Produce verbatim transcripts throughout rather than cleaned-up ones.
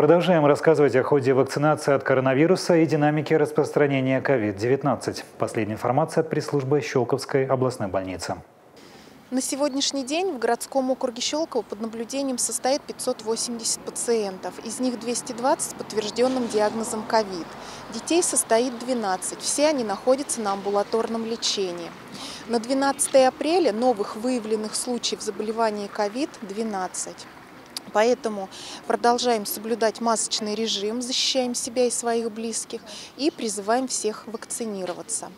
Продолжаем рассказывать о ходе вакцинации от коронавируса и динамике распространения ковид девятнадцать. Последняя информация от пресс-службы Щелковской областной больницы. На сегодняшний день в городском округе Щелково под наблюдением состоит пятьсот восемьдесят пациентов. Из них двести двадцать с подтвержденным диагнозом ковид. Детей состоит двенадцать. Все они находятся на амбулаторном лечении. На двенадцатое апреля новых выявленных случаев заболевания ковид двенадцать. Поэтому продолжаем соблюдать масочный режим, защищаем себя и своих близких и призываем всех вакцинироваться.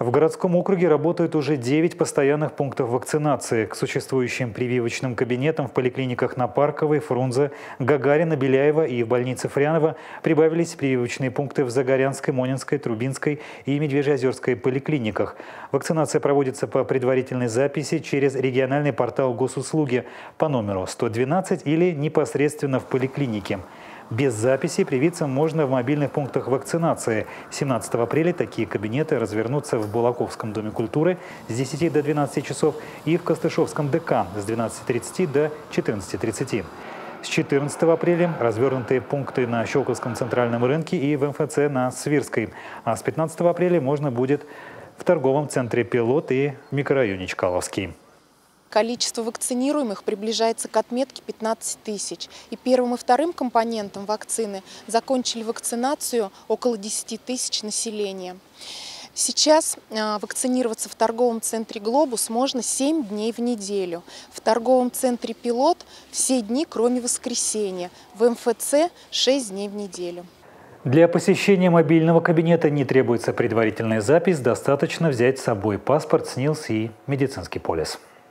В городском округе работают уже девять постоянных пунктов вакцинации. К существующим прививочным кабинетам в поликлиниках на Парковой, Фрунзе, Гагарина, Беляева и в больнице Фрианова прибавились прививочные пункты в Загорянской, Монинской, Трубинской и Медвежьозерской поликлиниках. Вакцинация проводится по предварительной записи через региональный портал госуслуги по номеру сто двенадцать или непосредственно в поликлинике. Без записи привиться можно в мобильных пунктах вакцинации. семнадцатого апреля такие кабинеты развернутся в Булаковском доме культуры с десяти до двенадцати часов и в Костышевском ДК с двенадцати тридцати до четырнадцати тридцати. С четырнадцатого апреля развернутые пункты на Щелковском центральном рынке и в МФЦ на Свирской. А с пятнадцатого апреля можно будет в торговом центре «Пилот» и в микрорайоне Чкаловский. Количество вакцинируемых приближается к отметке пятнадцати тысяч. И первым и вторым компонентом вакцины закончили вакцинацию около десяти тысяч населения. Сейчас вакцинироваться в торговом центре «Глобус» можно семь дней в неделю. В торговом центре «Пилот» все дни, кроме воскресенья. В МФЦ шесть дней в неделю. Для посещения мобильного кабинета не требуется предварительная запись. Достаточно взять с собой паспорт, СНИЛС и медицинский полис.